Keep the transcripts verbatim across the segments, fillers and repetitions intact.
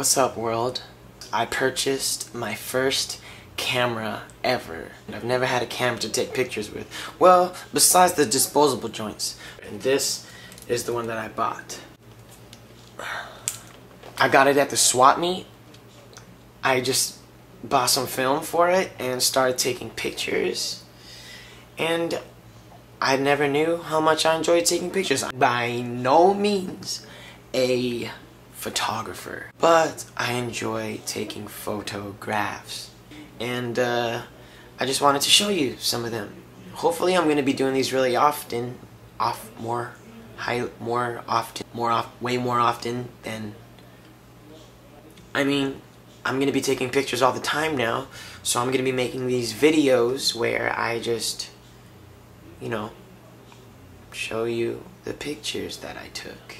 What's up, world? I purchased my first camera ever. I've never had a camera to take pictures with. Well, besides the disposable joints. And this is the one that I bought. I got it at the swap meet. I just bought some film for it and started taking pictures. And I never knew how much I enjoyed taking pictures. I'm by no means a photographer, but I enjoy taking photographs, and uh, I just wanted to show you some of them. Hopefully I'm gonna be doing these really often, off more high more often more off way more often than I mean I'm gonna be taking pictures all the time now, so I'm gonna be making these videos where I just, you know, show you the pictures that I took.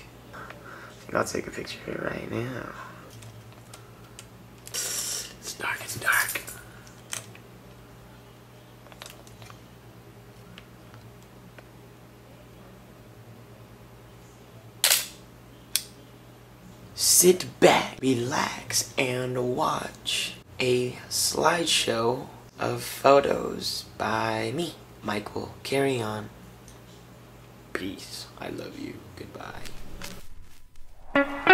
I'll take a picture right now. It's dark, it's dark. Sit back, relax, and watch a slideshow of photos by me, Michael Carrion. Peace. I love you. Goodbye. Thank you.